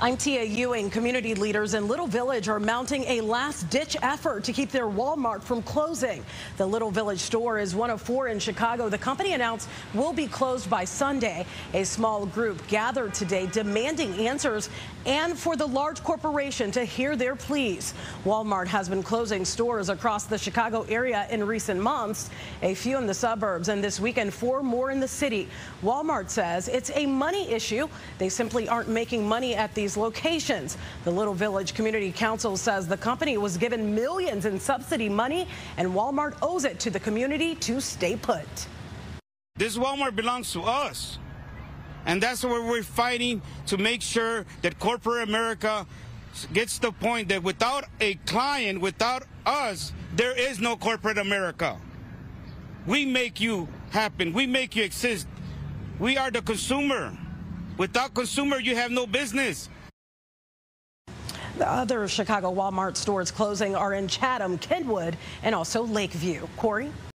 I'm Tia Ewing. Community leaders in Little Village are mounting a last-ditch effort to keep their Walmart from closing. The Little Village store is one of four in Chicago. The company announced will be closed by Sunday. A small group gathered today demanding answers and for the large corporation to hear their pleas. Walmart has been closing stores across the Chicago area in recent months, a few in the suburbs, and this weekend 4 more in the city. Walmart says it's a money issue. They simply aren't making money at these locations. The Little Village Community Council says the company was given millions in subsidy money and Walmart owes it to the community to stay put. This Walmart belongs to us, and that's where we're fighting to make sure that corporate America gets the point that without a client, without us, there is no corporate America. We make you happen. We make you exist. We are the consumer. Without consumer, you have no business. The other Chicago Walmart stores closing are in Chatham, Kenwood, and also Lakeview. Corey?